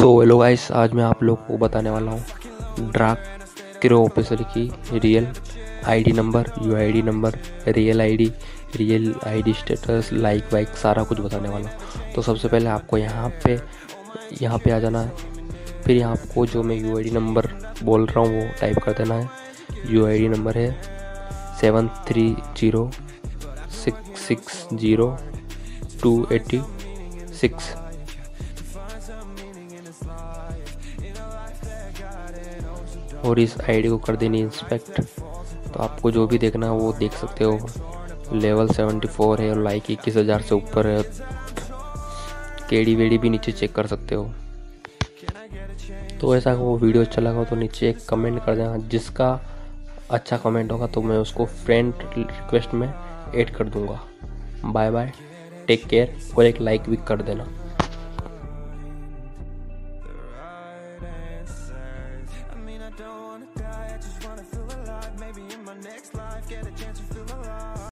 So hello guys, आज मैं आप लोग को बताने वाला हूँ डार्क क्रू ऑफिसर की real ID number, UID number, real ID status, like वाइक सारा कुछ बताने वाला हूँ। तो सबसे पहले आपको यहाँ पे आ जाना है। फिर यहाँ आपको जो मैं यूआईडी नंबर बोल रहा हूँ वो टाइप कर देना है। यूआईडी नंबर है 730660286। और इस आईडी को कर देनी इंस्पेक्ट। तो आपको जो भी देखना है वो देख सकते हो। लेवल 74 है और लाइक 21,000 से ऊपर है। केडी वेडी भी नीचे चेक कर सकते हो। तो ऐसा वो वीडियो अच्छा लगा तो नीचे एक कमेंट कर देना। जिसका अच्छा कमेंट होगा तो मैं उसको फ्रेंड रिक्वेस्ट में ऐड कर दूंगा। Bye bye, take care. और एक लाइक भी कर देना। I don't wanna die, I just wanna feel alive. Maybe in my next life